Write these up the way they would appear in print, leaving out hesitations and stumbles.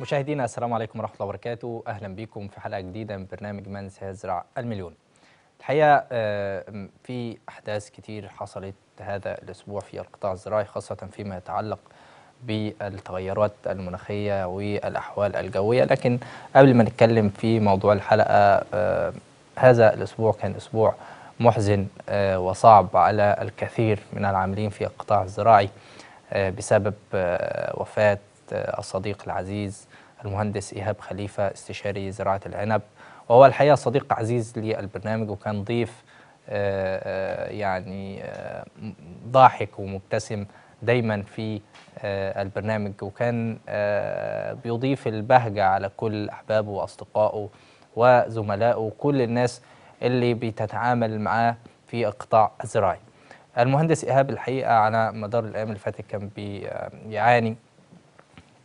مشاهدينا السلام عليكم ورحمة الله وبركاته، أهلا بكم في حلقة جديدة من برنامج من سيزرع المليون. الحقيقة في أحداث كتير حصلت هذا الأسبوع في القطاع الزراعي، خاصة فيما يتعلق بالتغيرات المناخية والأحوال الجوية. لكن قبل ما نتكلم في موضوع الحلقة، هذا الأسبوع كان أسبوع محزن وصعب على الكثير من العاملين في القطاع الزراعي بسبب وفاة الصديق العزيز المهندس إيهاب خليفه استشاري زراعة العنب، وهو الحقيقة صديق عزيز للبرنامج، وكان ضيف يعني ضاحك ومبتسم دايما في البرنامج، وكان بيضيف البهجة على كل أحبابه وأصدقائه وزملائه وكل الناس اللي بتتعامل معاه في القطاع الزراعي. المهندس إيهاب الحقيقة على مدار الأيام اللي فاتت كان بيعاني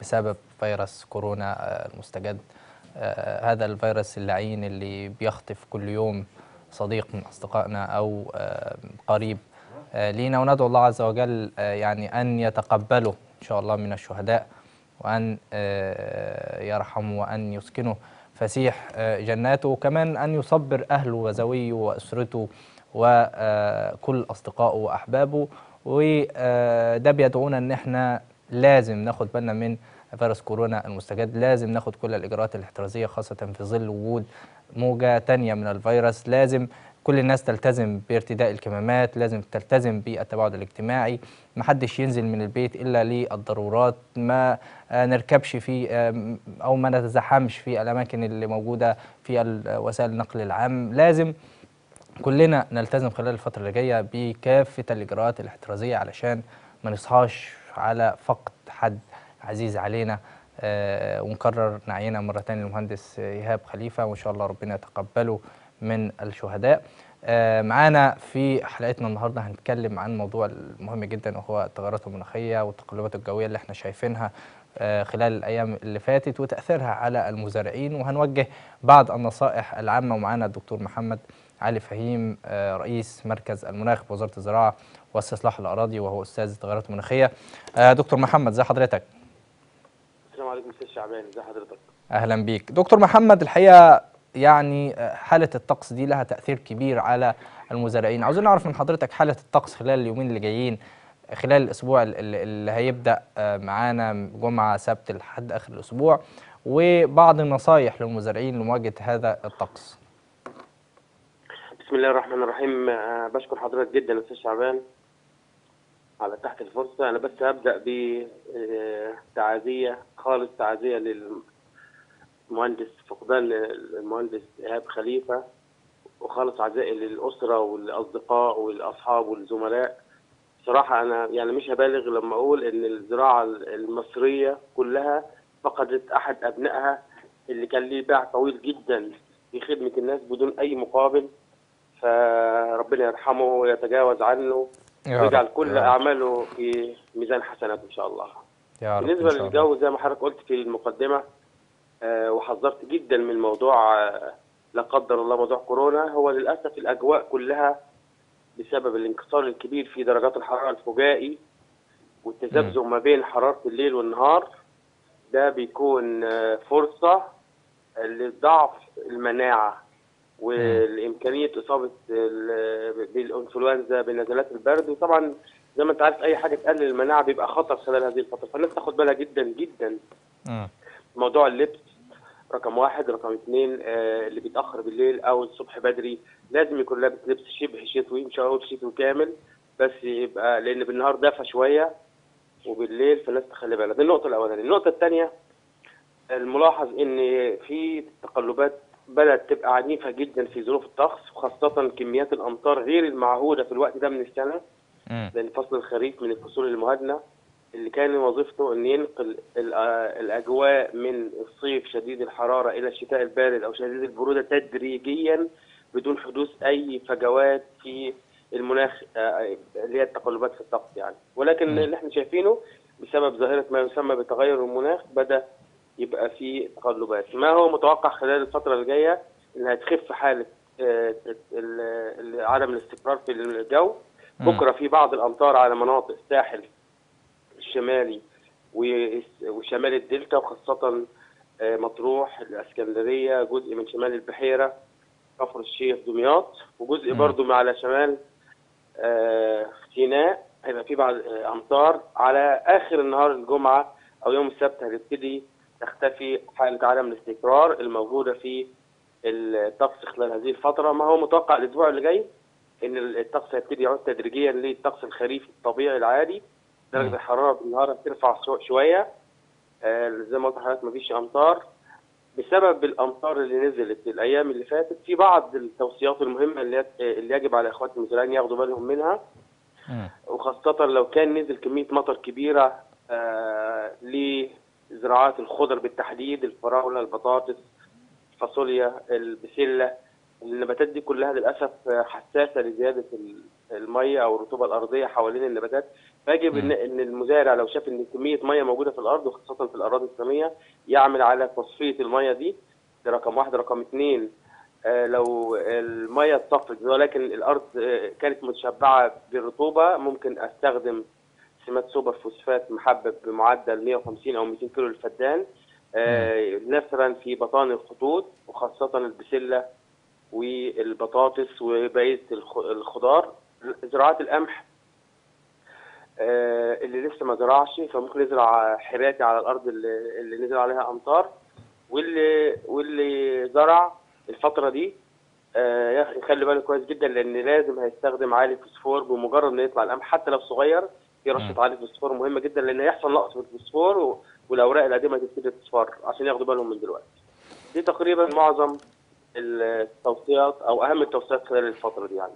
بسبب فيروس كورونا المستجد، هذا الفيروس اللعين اللي بيخطف كل يوم صديق من أصدقائنا أو قريب لينا، وندعو الله عز وجل يعني أن يتقبله إن شاء الله من الشهداء، وأن يرحمه وأن يسكنه فسيح جناته، وكمان أن يصبر أهله وزويه وأسرته وكل أصدقائه وأحبابه. وده بيدعونا أن احنا لازم ناخد بالنا من فيروس كورونا المستجد، لازم ناخد كل الإجراءات الاحترازية خاصة في ظل وجود موجة تانية من الفيروس. لازم كل الناس تلتزم بارتداء الكمامات، لازم تلتزم بالتباعد الاجتماعي، محدش ينزل من البيت إلا للضرورات، ما نركبش في أو ما نتزحمش في الأماكن اللي موجودة في وسائل النقل العام. لازم كلنا نلتزم خلال الفترة اللي جاية بكافة الإجراءات الاحترازية علشان ما نصحاش على فقد حد عزيز علينا، ونكرر نعينا مرة تانية للمهندس إيهاب خليفه، وإن شاء الله ربنا يتقبله من الشهداء. معانا في حلقتنا النهارده هنتكلم عن موضوع مهم جدا، وهو التغيرات المناخيه والتقلبات الجويه اللي احنا شايفينها خلال الايام اللي فاتت وتاثيرها على المزارعين، وهنوجه بعض النصائح العامه. ومعانا الدكتور محمد علي فهيم، رئيس مركز المناخ بوزاره الزراعه واستصلاح الاراضي، وهو استاذ التغيرات المناخيه. دكتور محمد، ازي حضرتك؟ السلام عليكم استاذ شعبان، ازي حضرتك؟ اهلا بيك دكتور محمد. الحقيقه يعني حالة الطقس دي لها تأثير كبير على المزارعين، عاوزين نعرف من حضرتك حالة الطقس خلال اليومين اللي جايين، خلال الأسبوع اللي هيبدأ معانا جمعة سبت لحد آخر الأسبوع، وبعض النصايح للمزارعين لمواجهة هذا الطقس. بسم الله الرحمن الرحيم. بشكر حضرتك جدا يا أستاذ شعبان على تحت الفرصة. أنا بس هبدأ بتعازية خالص، تعازية المهندس فقدان المهندس إيهاب خليفه، وخالص عزائي للاسره والاصدقاء والاصحاب والزملاء. بصراحه انا يعني مش هبالغ لما اقول ان الزراعه المصريه كلها فقدت احد ابنائها اللي كان ليه باع طويل جدا في خدمه الناس بدون اي مقابل، فربنا يرحمه ويتجاوز عنه ويجعل كل اعماله في ميزان حسناته ان شاء الله. يا رب. بالنسبه للجو زي ما حضرتك قلت في المقدمه، وحذرت جدا من موضوع لا قدر الله موضوع كورونا، هو للاسف الاجواء كلها بسبب الانكسار الكبير في درجات الحراره الفجائي والتذبذب ما بين حراره الليل والنهار، ده بيكون فرصه لضعف المناعه والامكانيه اصابه بالانفلونزا بنزلات البرد، وطبعا زي ما انت عارف اي حاجه تقلل المناعه بيبقى خطر خلال هذه الفتره، فالناس تاخد بالها جدا جدا. موضوع اللبس رقم واحد، رقم اثنين اللي بيتاخر بالليل او الصبح بدري لازم يكون لابس لبس شبه شتوي، مش هقول شتوي كامل بس يبقى، لان بالنهار دافى شويه وبالليل فالناس تخلي بالها. دي النقطه الاولانيه. النقطه الثانيه، الملاحظ ان في تقلبات بدات تبقى عنيفه جدا في ظروف الطقس، وخاصه كميات الامطار غير المعهوده في الوقت ده من السنه، لان فصل الخريف من الفصول المهدنه اللي كان وظيفته ان ينقل الاجواء من الصيف شديد الحراره الى الشتاء البارد او شديد البروده تدريجيا بدون حدوث اي فجوات في المناخ اللي هي التقلبات في الطقس يعني. ولكن اللي احنا شايفينه بسبب ظاهره ما يسمى بتغير المناخ بدا يبقى في تقلبات. ما هو متوقع خلال الفتره اللي جايه انها تخف حاله عدم الاستقرار في الجو. بكره في بعض الامطار على مناطق الساحل الشمالي وشمال الدلتا، وخاصة مطروح، الاسكندرية، جزء من شمال البحيرة، كفر الشيخ، دمياط، وجزء برضو على شمال سيناء هيبقى في بعض امطار. على اخر النهار الجمعة او يوم السبت هتبتدي تختفي حالة عدم الاستقرار الموجودة في الطقس خلال هذه الفترة. ما هو متوقع الاسبوع اللي جاي ان الطقس هيبتدي يعود تدريجيا للطقس الخريفي الطبيعي العادي. درجة الحرارة بالنهار هترفع شوية زي ما قلت لحضرتك، مفيش امطار بسبب الامطار اللي نزلت الايام اللي فاتت. في بعض التوصيات المهمة اللي يجب على اخوات المزارعين ياخدوا بالهم منها، وخاصة لو كان نزل كمية مطر كبيرة لزراعات الخضر بالتحديد، الفراولة، البطاطس، الفاصوليا، البسلة. النباتات دي كلها للاسف حساسه لزياده الميه او الرطوبه الارضيه حوالين النباتات، فيجب ان المزارع لو شاف ان كميه ميه موجوده في الارض وخاصه في الاراضي الساميه يعمل على تصفيه الميه دي. ده رقم واحد. رقم اثنين، لو الميه اتصفت ولكن الارض كانت متشبعه بالرطوبه، ممكن استخدم سمات سوبر فوسفات محبب بمعدل 150 او 200 كيلو للفدان نثرا في بطان الخطوط، وخاصه البسله والبطاطس وبقيه الخضار. زراعات القمح اللي لسه ما زرعش فممكن يزرع حراتي على الارض اللي نزل عليها امطار، واللي زرع الفتره دي يخلي باله كويس جدا، لان لازم هيستخدم عالي فوسفور. بمجرد ما يطلع القمح حتى لو صغير في رشه عالي فوسفور مهمه جدا، لان هيحصل نقص في الفوسفور والاوراق القديمه هتبتدي تصفر، عشان ياخدوا بالهم من دلوقتي. دي تقريبا معظم التوصيات او اهم التوصيات خلال الفتره دي. يعني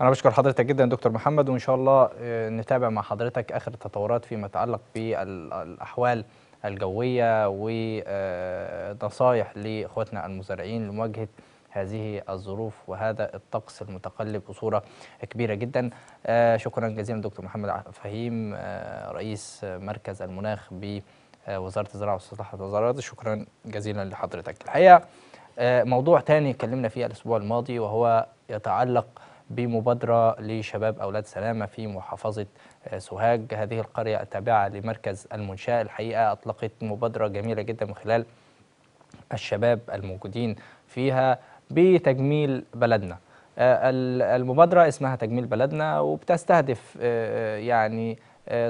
انا بشكر حضرتك جدا دكتور محمد، وان شاء الله نتابع مع حضرتك اخر التطورات فيما يتعلق بالاحوال الجويه ونصايح لاخواتنا المزارعين لمواجهه هذه الظروف وهذا الطقس المتقلب بصوره كبيره جدا. شكرا جزيلا دكتور محمد فهيم، رئيس مركز المناخ بوزاره الزراعه واستصلاح الوزارات. شكرا جزيلا لحضرتك. الحقيقه موضوع تاني اتكلمنا فيه الأسبوع الماضي، وهو يتعلق بمبادرة لشباب أولاد سلامة في محافظة سوهاج. هذه القرية التابعة لمركز المنشاة الحقيقة أطلقت مبادرة جميلة جدا من خلال الشباب الموجودين فيها بتجميل بلدنا. المبادرة اسمها تجميل بلدنا، وبتستهدف يعني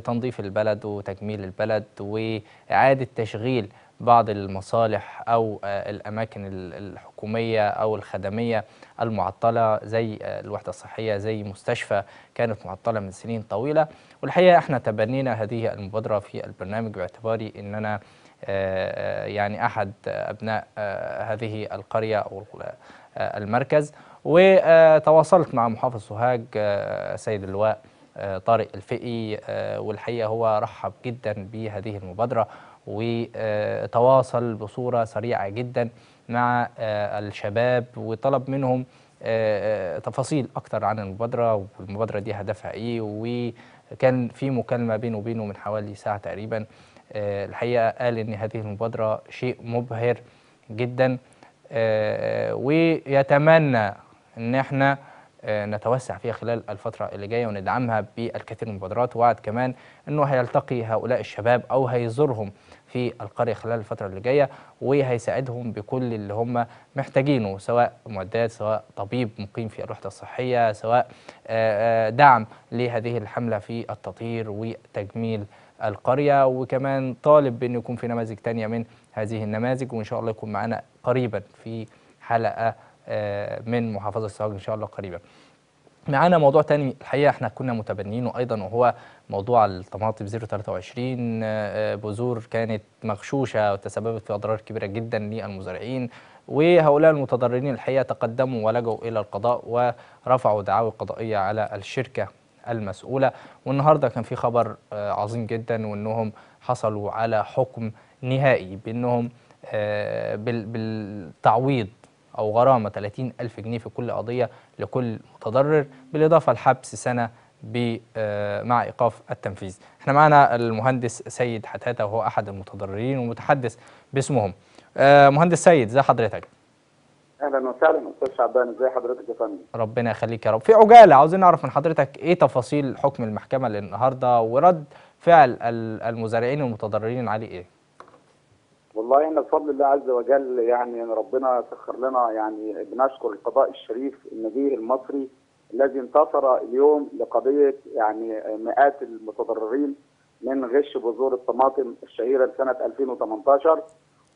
تنظيف البلد وتجميل البلد وإعادة تشغيل بعض المصالح أو الأماكن الحكومية أو الخدمية المعطلة، زي الوحدة الصحية، زي مستشفى كانت معطلة من سنين طويلة. والحقيقة احنا تبنينا هذه المبادرة في البرنامج باعتباري أن أنا يعني أحد أبناء هذه القرية أو المركز، وتواصلت مع محافظ سوهاج سيد اللواء طارق الفقي، والحقيقة هو رحب جدا بهذه المبادرة وتواصل بصورة سريعة جدا مع الشباب وطلب منهم تفاصيل أكتر عن المبادرة والمبادرة دي هدفها إيه. وكان في مكالمة بينه وبينه من حوالي ساعة تقريبا. الحقيقة قال إن هذه المبادرة شيء مبهر جدا، ويتمنى إن احنا نتوسع فيها خلال الفترة اللي جاية وندعمها بالكثير من المبادرات. ووعد كمان أنه هيلتقي هؤلاء الشباب أو هيزورهم في القرية خلال الفترة اللي جاية، وهيساعدهم بكل اللي هم محتاجينه، سواء معدات، سواء طبيب مقيم في الوحدة الصحية، سواء دعم لهذه الحملة في التطهير وتجميل القرية. وكمان طالب بأن يكون في نماذج تانية من هذه النماذج، وإن شاء الله يكون معنا قريبا في حلقة من محافظة سوهاج إن شاء الله قريبا. معانا موضوع تاني الحقيقة احنا كنا متبنينه أيضا، وهو موضوع الطماطم 023 بذور كانت مغشوشة وتسببت في أضرار كبيرة جدا للمزارعين، وهؤلاء المتضررين الحقيقة تقدموا ولجوا إلى القضاء ورفعوا دعاوى قضائية على الشركة المسؤولة. والنهاردة كان في خبر عظيم جدا، وأنهم حصلوا على حكم نهائي بأنهم بالتعويض أو غرامة 30,000 جنيه في كل قضية لكل متضرر، بالإضافة لحبس سنة مع إيقاف التنفيذ. احنا معنا المهندس سيد حتاته، وهو أحد المتضررين ومتحدث باسمهم. مهندس سيد، ازي حضرتك؟ أهلا وسهلا أستاذ شعبان، ازي حضرتك يا فندم؟ ربنا يخليك يا رب. في عجالة عاوزين نعرف من حضرتك إيه تفاصيل حكم المحكمة النهاردة ورد فعل المزارعين والمتضررين عليه ايه؟ والله احنا بفضل الله عز وجل يعني ربنا سخر لنا، يعني بنشكر القضاء الشريف النبيه المصري الذي انتصر اليوم لقضيه يعني مئات المتضررين من غش بذور الطماطم الشهيره سنه 2018.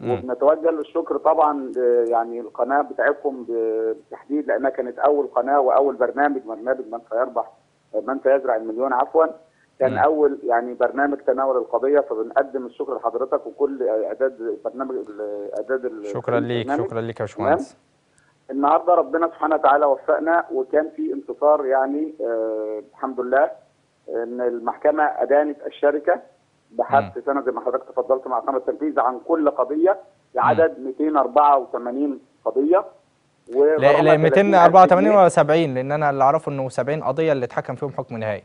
وبنتوجه للشكر طبعا يعني القناه بتاعتكم بالتحديد، لانها كانت اول قناه واول برنامج من سيزرع المليون عفوا، كان اول يعني برنامج تناول القضيه، فبنقدم الشكر لحضرتك وكل اعداد برنامج شكرا ليك. شكرا ليك يا باشمهندس. النهارده ربنا سبحانه وتعالى وفقنا وكان في انتصار يعني الحمد لله ان المحكمه ادانت الشركه بحث سنه زي ما حضرتك تفضلت مع قائمه التنفيذ عن كل قضيه لعدد 284 قضيه. لا 284 ولا 70؟ لان انا اللي اعرفه انه 70 قضيه اللي اتحكم فيهم حكم نهائي.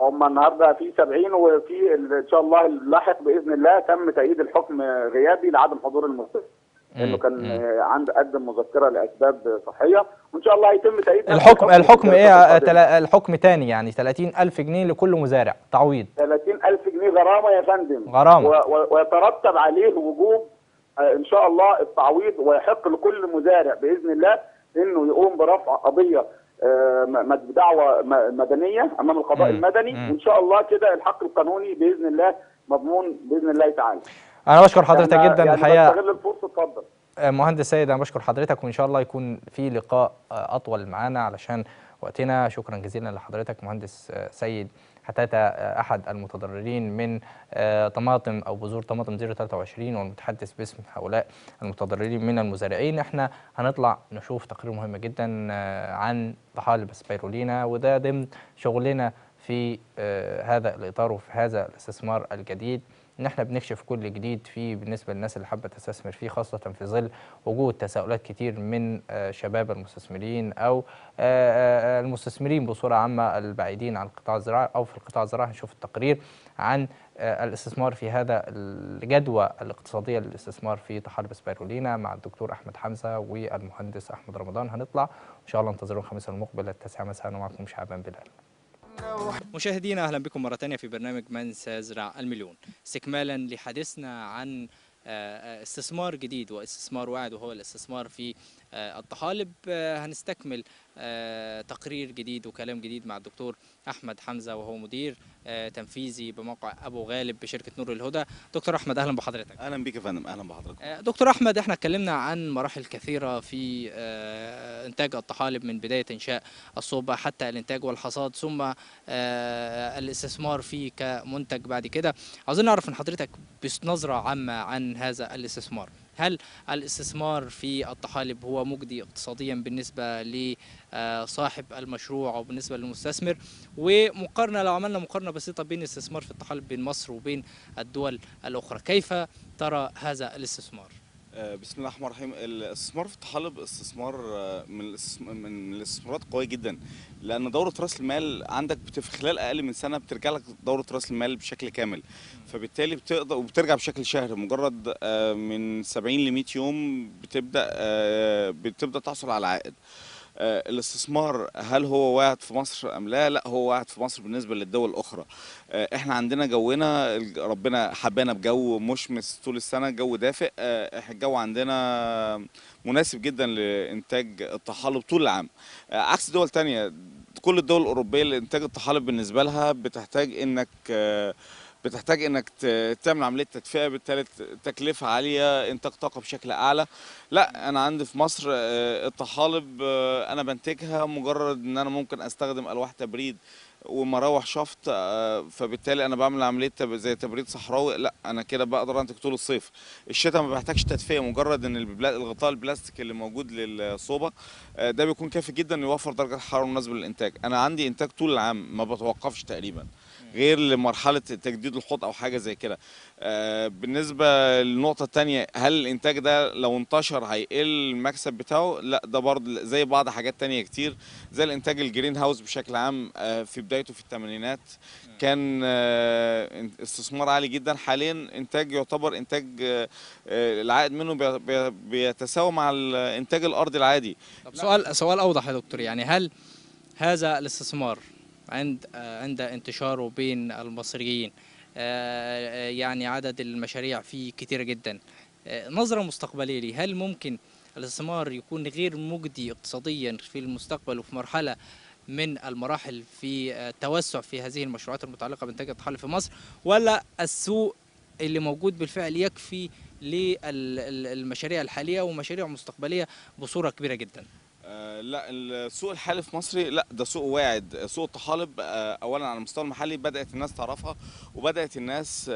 هم النهارده في 70، وفي ان شاء الله اللاحق باذن الله تم تأييد الحكم غيابي لعدم حضور المستشفى انه كان قدم مذكره لاسباب صحيه، وان شاء الله هيتم تأييد الحكم ايه؟ الحكم تاني يعني 30,000 جنيه لكل مزارع تعويض. 30,000 جنيه غرامه يا فندم، غرامه ويترتب عليه وجوب ان شاء الله التعويض، ويحق لكل مزارع باذن الله انه يقوم برفع قضيه دعوه مدنيه امام القضاء المدني، وان شاء الله كده الحق القانوني باذن الله مضمون باذن الله تعالى. انا بشكر حضرتك جدا يعني الحقيقه. بستغل الفرصه اتفضل. مهندس سيد انا بشكر حضرتك، وان شاء الله يكون في لقاء اطول معانا علشان وقتنا. شكرا جزيلا لحضرتك مهندس سيد حتاته، احد المتضررين من طماطم او بذور طماطم 023 والمتحدث باسم هؤلاء المتضررين من المزارعين. احنا هنطلع نشوف تقرير مهم جدا عن ضحايا سبيرولينا، وده ضمن شغلنا في هذا الاطار وفي هذا الاستثمار الجديد، ان احنا بنكشف كل جديد فيه بالنسبه للناس اللي حابه تستثمر فيه، خاصه في ظل وجود تساؤلات كتير من شباب المستثمرين او المستثمرين بصوره عامه البعيدين عن القطاع الزراعي او في القطاع الزراعي. هنشوف التقرير عن الاستثمار في هذا الجدوى الاقتصاديه للاستثمار في طحالب سبيرولينا مع الدكتور احمد حمزه والمهندس احمد رمضان. هنطلع ان شاء الله، انتظروا الخميس المقبل 9 مساء. معكم شعبان بلال. مشاهدينا اهلا بكم مره ثانيه في برنامج من سيزرع المليون، استكمالا لحديثنا عن استثمار جديد واستثمار واعد وهو الاستثمار في الطحالب. هنستكمل تقرير جديد وكلام جديد مع الدكتور احمد حمزه وهو مدير تنفيذي بموقع ابو غالب بشركه نور الهدى. دكتور احمد اهلا بحضرتك. اهلا بيك يا فندم. اهلا بحضرتك دكتور احمد. احنا اتكلمنا عن مراحل كثيره في انتاج الطحالب من بدايه انشاء الصوبه حتى الانتاج والحصاد ثم الاستثمار فيه كمنتج بعد كده. عاوزين نعرف من حضرتك بنظره عامه عن هذا الاستثمار، هل الاستثمار في الطحالب هو مجدي اقتصاديا بالنسبة لصاحب المشروع أو بالنسبة للمستثمر؟ ومقارنة لو عملنا مقارنة بسيطة بين الاستثمار في الطحالب بين مصر وبين الدول الأخرى، كيف ترى هذا الاستثمار؟ بسم الله الرحمن الرحيم. الاستثمار في الطحالب استثمار من الاستثمارات قوية جدا، لأن دورة رأس المال عندك في خلال أقل من سنة بترجع لك دورة رأس المال بشكل كامل، فبالتالي بتقدر وبترجع بشكل شهري. مجرد من 70 ل 100 يوم بتبدأ تحصل على عائد. الاستثمار هل هو واعد في مصر ام لا؟ لا هو واعد في مصر بالنسبه للدول الاخرى. احنا عندنا جونا ربنا حبانا بجو مشمس طول السنه، جو دافئ، الجو عندنا مناسب جدا لانتاج الطحالب طول العام، عكس دول تانية. كل الدول الاوروبيه لانتاج الطحالب بالنسبه لها بتحتاج انك تعمل عمليه تدفئه، بالتالي تكلفه عاليه، انتاج طاقه بشكل اعلى. لا انا عندي في مصر الطحالب انا بنتجها، مجرد ان انا ممكن استخدم الواح تبريد ومراوح شفط، فبالتالي انا بعمل عمليه زي تبريد صحراوي، لا انا كده بقدر انتج طول الصيف. الشتاء ما بحتاجش تدفئه، مجرد ان الغطاء البلاستيك اللي موجود للصوبه ده بيكون كافي جدا يوفر درجه حراره مناسبه للانتاج. انا عندي انتاج طول العام ما بتوقفش تقريبا غير لمرحله تجديد الحوض او حاجه زي كده. بالنسبه للنقطه الثانيه، هل الانتاج ده لو انتشر هيقل المكسب بتاعه؟ لا، ده برضه زي بعض حاجات ثانيه كتير، زي الانتاج الجرين هاوس بشكل عام في بدايته في الثمانينات كان استثمار عالي جدا. حاليا انتاج يعتبر انتاج العائد منه بيتساوى مع الانتاج الارضي العادي. طب سؤال اوضح يا دكتور، يعني هل هذا الاستثمار عند انتشاره بين المصريين يعني عدد المشاريع فيه كتير جدا. نظرة مستقبلية ليه، هل ممكن الاستثمار يكون غير مجدي اقتصاديا في المستقبل وفي مرحلة من المراحل في التوسع في هذه المشروعات المتعلقة بإنتاج الطحالب في مصر، ولا السوق اللي موجود بالفعل يكفي للمشاريع الحالية ومشاريع مستقبلية بصورة كبيرة جدا؟ لا، السوق الحالي في مصر لا، ده سوق واعد. سوق الطحالب اولا على المستوى المحلي بدات الناس تعرفها، وبدات الناس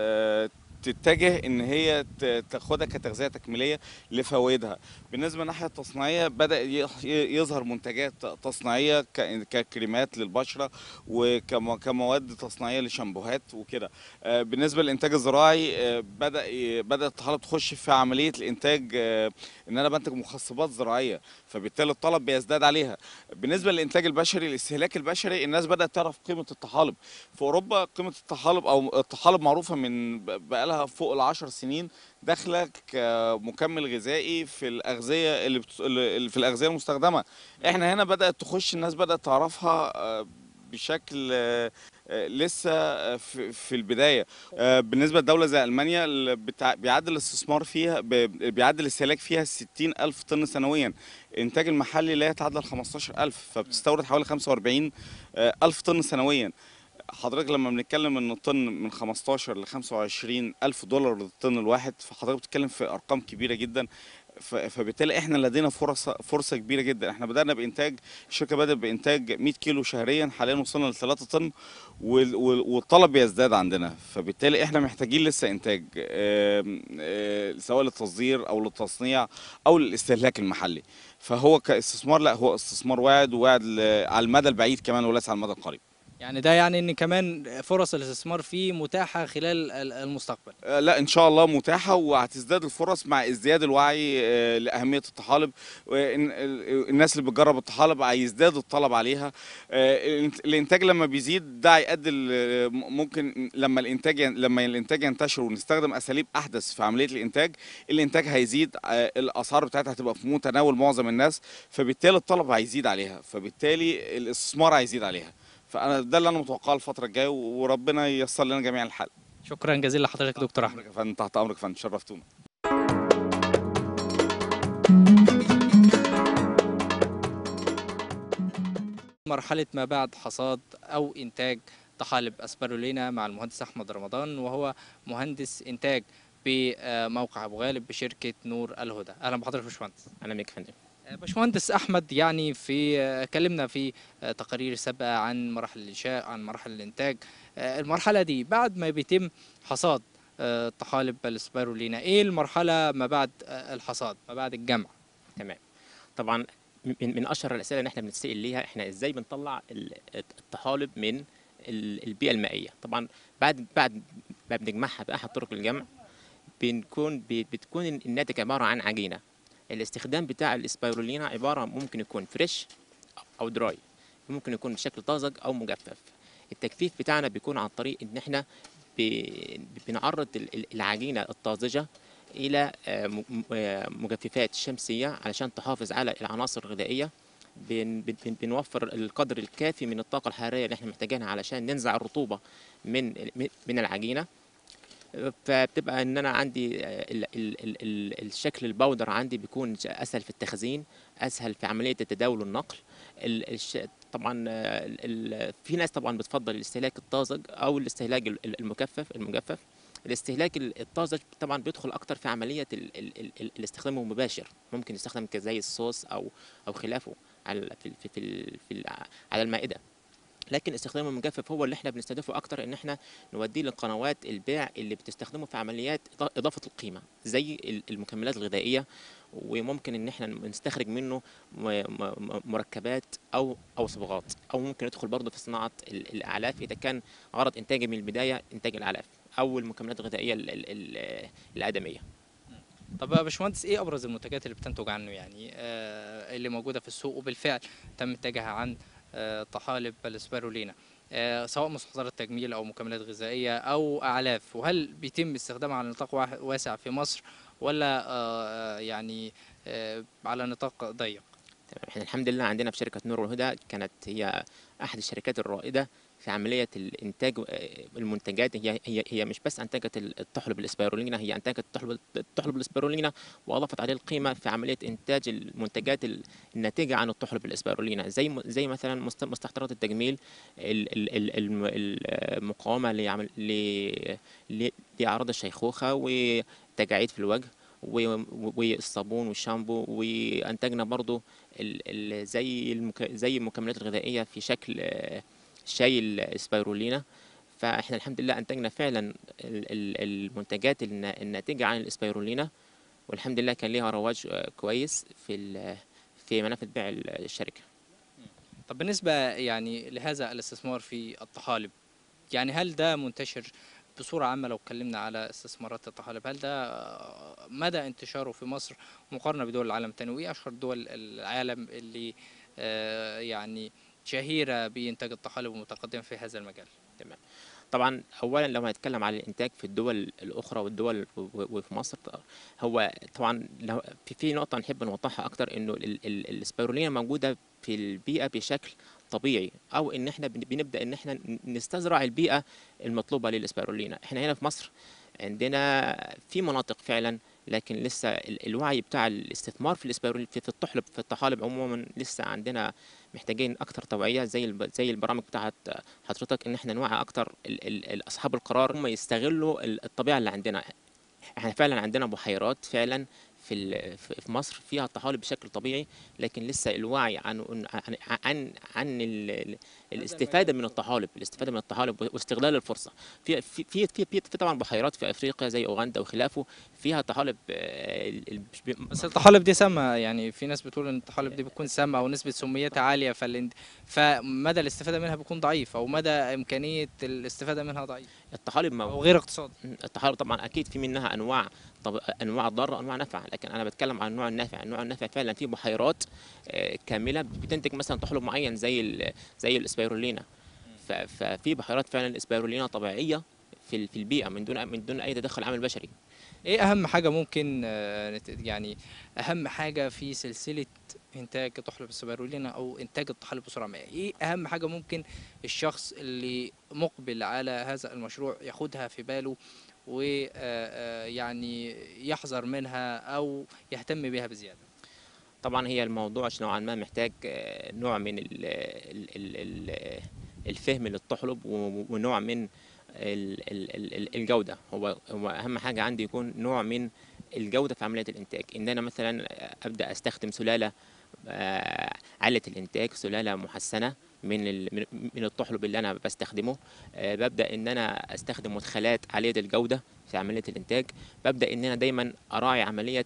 تتجه ان هي تاخدها كتغذيه تكميليه لفوائدها. بالنسبه للناحيه التصنيعيه بدا يظهر منتجات تصنيعيه ككريمات للبشره وكمواد تصنيعيه لشامبوهات وكده. بالنسبه للانتاج الزراعي بدات الطحالب تخش في عمليه الانتاج، ان انا بنتج مخصبات زراعيه، فبالتالي الطلب بيزداد عليها. بالنسبه للانتاج البشري، الاستهلاك البشري، الناس بدات تعرف قيمه الطحالب. في اوروبا قيمه الطحالب او الطحالب معروفه من بقالها فوق ال10 سنين داخله كمكمل غذائي في الاغذيه اللي في الاغذيه المستخدمه. احنا هنا بدات تخش، الناس بدات تعرفها بشكل لسه في البدايه. بالنسبه لدوله زي المانيا بيعدل الاستثمار فيها، بيعدل الاستهلاك فيها 60,000 طن سنويا، الانتاج المحلي لا يتعدى 15,000، فبتستورد حوالي 45,000 طن سنويا. حضرتك لما بنتكلم ان الطن من 15 ل 25 الف دولار للطن الواحد، فحضرتك بتتكلم في ارقام كبيره جدا. فبالتالي احنا لدينا فرصه كبيره جدا. احنا بدانا بانتاج، الشركه بدات بانتاج 100 كيلو شهريا، حاليا وصلنا ل 3 طن والطلب بيزداد عندنا. فبالتالي احنا محتاجين لسه انتاج، سواء للتصدير او للتصنيع او للاستهلاك المحلي. فهو كاستثمار لا، هو استثمار واعد، وواعد على المدى البعيد كمان وليس على المدى القريب. يعني ده يعني ان كمان فرص الاستثمار فيه متاحه خلال المستقبل؟ لا، ان شاء الله متاحه، وهتزداد الفرص مع ازدياد الوعي لاهميه الطحالب. الناس اللي بتجرب الطحالب هيزداد الطلب عليها. الانتاج لما بيزيد ده هيؤدي، ممكن لما الانتاج ينتشر ونستخدم اساليب احدث في عمليه الانتاج، الانتاج هيزيد، الاسعار بتاعتها هتبقى في متناول معظم الناس، فبالتالي الطلب هيزيد عليها، فبالتالي الاستثمار هيزيد عليها. فانا ده اللي انا متوقعه الفتره الجايه، وربنا ييسر لنا جميعا الحل. شكرا جزيلا لحضرتك دكتور احمد. تحت امرك يا فندم، شرفتونا. مرحله ما بعد حصاد او انتاج طحالب سبيرولينا مع المهندس احمد رمضان، وهو مهندس انتاج بموقع ابو غالب بشركه نور الهدى. اهلا بحضرتك يا باشمهندس. اهلا بيك يا فندم. باشمهندس احمد، يعني كلمنا في تقارير سابقه عن مراحل الانشاء، عن مراحل الانتاج. المرحله دي بعد ما بيتم حصاد طحالب السبيرولينا، ايه المرحله ما بعد الحصاد، ما بعد الجمع؟ تمام. طبعا من اشهر الاسئله اللي احنا بنتسال ليها، احنا ازاي بنطلع الطحالب من البيئه المائيه؟ طبعا بعد ما بنجمعها باحد طرق الجمع، بتكون الناتج عباره عن عجينه. الاستخدام بتاع السبيرولينا عباره ممكن يكون فريش او دراي، ممكن يكون بشكل طازج او مجفف. التجفيف بتاعنا بيكون عن طريق ان احنا بنعرض العجينه الطازجه الى مجففات شمسيه علشان تحافظ على العناصر الغذائيه. بنوفر القدر الكافي من الطاقه الحراريه اللي احنا محتاجينها علشان ننزع الرطوبه من العجينه. فبتبقى ان انا عندي الشكل الباودر عندي بيكون اسهل في التخزين، اسهل في عمليه التداول والنقل. طبعا في ناس طبعا بتفضل الاستهلاك الطازج او الاستهلاك المجفف. الاستهلاك الطازج طبعا بيدخل اكتر في عمليه الاستخدام المباشر، ممكن يستخدم كزي الصوص او خلافه على على المائده. لكن الاستخدام المجفف هو اللي احنا بنستهدفه اكتر، ان احنا نوديه للقنوات البيع اللي بتستخدمه في عمليات اضافه القيمه زي المكملات الغذائيه، وممكن ان احنا نستخرج منه مركبات او صبغات، او ممكن ندخل برضه في صناعه الاعلاف اذا كان غرض انتاجي من البدايه انتاج الاعلاف او المكملات الغذائيه الادميه. طب يا باشمهندس، ايه ابرز المنتجات اللي بتنتج عنه، يعني اللي موجوده في السوق وبالفعل تم اتجاهها عن طحالب السبيرولينا، سواء مستحضرات تجميل او مكملات غذائيه او اعلاف؟ وهل بيتم استخدامها على نطاق واسع في مصر، ولا يعني على نطاق ضيق؟ تمام. احنا الحمد لله عندنا في شركه نور الهدى كانت هي احد الشركات الرائده في عملية الإنتاج المنتجات. هي مش بس أنتجت الطحلب الإسبيرولينا، هي أنتجت الطحلب الإسبيرولينا وأضافت عليه القيمة في عملية إنتاج المنتجات الناتجة عن الطحلب الإسبيرولينا، زي مثلا مستحضرات التجميل، المقاومة لأعراض الشيخوخة وتجاعيد في الوجه والصابون والشامبو. وانتجنا برضو زي المكملات الغذائيه في شكل شاي الاسبيرولينا. فاحنا الحمد لله انتجنا فعلا المنتجات الناتجه عن الاسبيرولينا، والحمد لله كان ليها رواج كويس في منافذ بيع الشركه. طب بالنسبه يعني لهذا الاستثمار في الطحالب، يعني هل ده منتشر بصورة عامة؟ لو اتكلمنا على استثمارات الطحالب، هل ده مدى انتشاره في مصر مقارنة بدول العالم الثاني؟ وايه اشهر دول العالم اللي يعني شهيرة بإنتاج الطحالب ومتقدمة في هذا المجال؟ تمام. طبعا اولا لو هنتكلم على الانتاج في الدول الاخرى والدول وفي مصر، هو طبعا في نقطة نحب نوضحها اكتر، انه الاسبيرولينا موجودة في البيئة بشكل طبيعي، او ان احنا بنبدا ان احنا نستزرع البيئه المطلوبه للاسبيرولينا. احنا هنا في مصر عندنا في مناطق فعلا، لكن لسه الوعي بتاع الاستثمار في الاسبيرولينا في الطحالب عموما لسه عندنا، محتاجين اكتر توعيه زي البرامج بتاعت حضرتك، ان احنا نوعي اكتر اصحاب القرار هم يستغلوا الطبيعه اللي عندنا. احنا فعلا عندنا بحيرات فعلا في مصر فيها الطحالب بشكل طبيعي، لكن لسه الوعي عن الاستفاده من الطحالب، واستغلال الفرصه. في في في في طبعا بحيرات في افريقيا زي اوغندا وخلافه فيها طحالب. بس الطحالب دي سامه، يعني في ناس بتقول ان الطحالب دي بتكون سامه ونسبه سميتها عاليه، فمدى الاستفاده منها بيكون ضعيف، او مدى امكانيه الاستفاده منها ضعيف. الطحالب او غير اقتصادي. الطحالب طبعا اكيد في منها انواع ضاره انواع نافعه، لكن انا بتكلم عن النوع النافع. النوع النافع فعلا في بحيرات كامله بتنتج مثلا طحلب معين زي الاسبيرولينا. ففي بحيرات فعلا اسبيرولينا طبيعيه في البيئه من دون اي تدخل عامل بشري. ايه اهم حاجه ممكن يعني اهم حاجه في سلسله انتاج طحلب الاسبيرولينا او انتاج الطحالب بسرعه ما؟ ايه اهم حاجه ممكن الشخص اللي مقبل على هذا المشروع ياخدها في باله ويعني يحذر منها او يهتم بها بزياده؟ طبعا هي الموضوع نوعا ما محتاج نوع من الفهم للطحلب ونوع من الجوده. هو اهم حاجه عندي يكون نوع من الجوده في عمليه الانتاج، ان انا مثلا ابدا استخدم سلاله عاليه الانتاج، سلاله محسنه من الطحلب اللي انا بستخدمه. ببدا ان انا استخدم مدخلات عاليه الجوده في عمليه الانتاج. ببدا ان انا دايما اراعي عمليه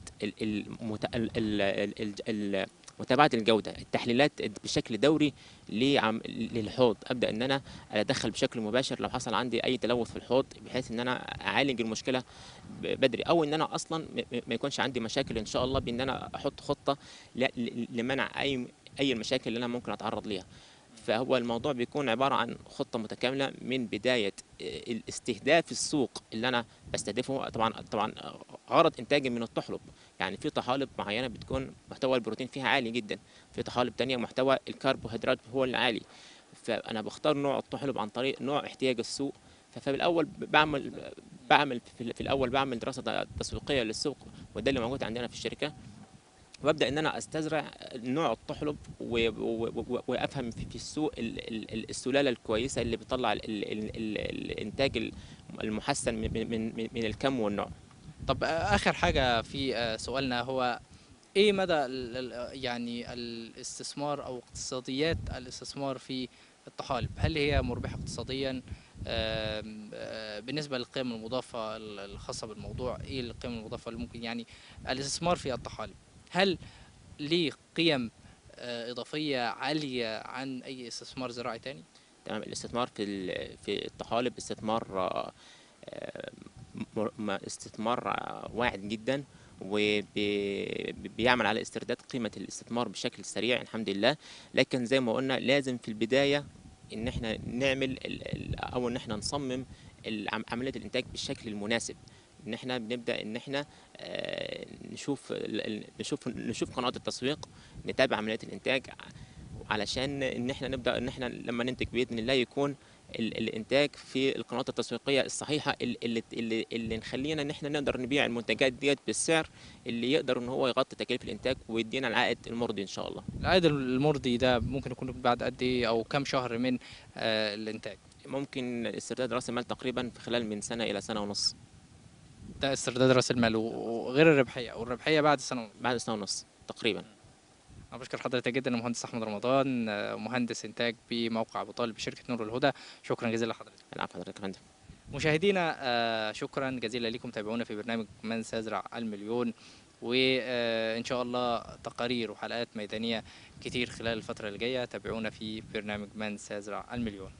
متابعه الجوده، التحليلات بشكل دوري للحوض. ابدا ان انا اتدخل بشكل مباشر لو حصل عندي اي تلوث في الحوض، بحيث ان انا اعالج المشكله بدري، او ان انا اصلا ما يكونش عندي مشاكل ان شاء الله، بان انا احط خطه لمنع اي المشاكل اللي انا ممكن اتعرض ليها. فهو الموضوع بيكون عبارة عن خطة متكاملة من بداية الاستهداف السوق اللي أنا بستهدفه. طبعا غرض إنتاجي من الطحلب، يعني في طحالب معينة بتكون محتوى البروتين فيها عالي جدا، في طحالب تانية محتوى الكربوهيدرات هو العالي. فأنا بختار نوع الطحلب عن طريق نوع احتياج السوق. فبالأول بعمل دراسة تسويقية للسوق، وده اللي موجود عندنا في الشركة. وابدا ان انا استزرع نوع الطحلب وافهم في السوق السلاله الكويسه اللي بتطلع الانتاج المحسن من الكم والنوع. طب اخر حاجه في سؤالنا، هو ايه مدى يعني الاستثمار او اقتصاديات الاستثمار في الطحالب؟ هل هي مربحه اقتصاديا بالنسبه للقيم المضافه الخاصه بالموضوع؟ ايه القيم المضافه اللي ممكن يعني الاستثمار في الطحالب؟ هل ليه قيم إضافية عالية عن أي استثمار زراعي تاني؟ تمام. الاستثمار في الطحالب استثمار واعد جدا، وبيعمل على استرداد قيمة الاستثمار بشكل سريع الحمد لله. لكن زي ما قلنا لازم في البداية إن احنا نعمل أو إن احنا نصمم عملية الإنتاج بالشكل المناسب، ان احنا بنبدا ان احنا نشوف قنوات التسويق، نتابع عمليات الانتاج، علشان ان احنا نبدا ان احنا لما ننتج باذن الله يكون الانتاج في القنوات التسويقيه الصحيحه اللي نخلينا ان احنا نقدر نبيع المنتجات ديت بالسعر اللي يقدر ان هو يغطي تكاليف الانتاج ويدينا العائد المرضي ان شاء الله. العائد المرضي ده ممكن يكون بعد قد ايه او كم شهر من الانتاج؟ ممكن استرداد راس المال تقريبا في خلال من سنه الى سنه ونص. ده استرداد راس المال وغير الربحيه، والربحيه بعد سنه ونص. بعد سنه ونص تقريبا. أنا بشكر حضرتك جدا المهندس أحمد رمضان، مهندس إنتاج بموقع أبو طالب بشركة نور الهدى، شكرا جزيلا لحضرتك. العفو حضرتك يا فندم. مشاهدينا شكرا جزيلا لكم، تابعونا في برنامج من سيزرع المليون، وإن شاء الله تقارير وحلقات ميدانية كتير خلال الفترة الجاية، تابعونا في برنامج من سيزرع المليون.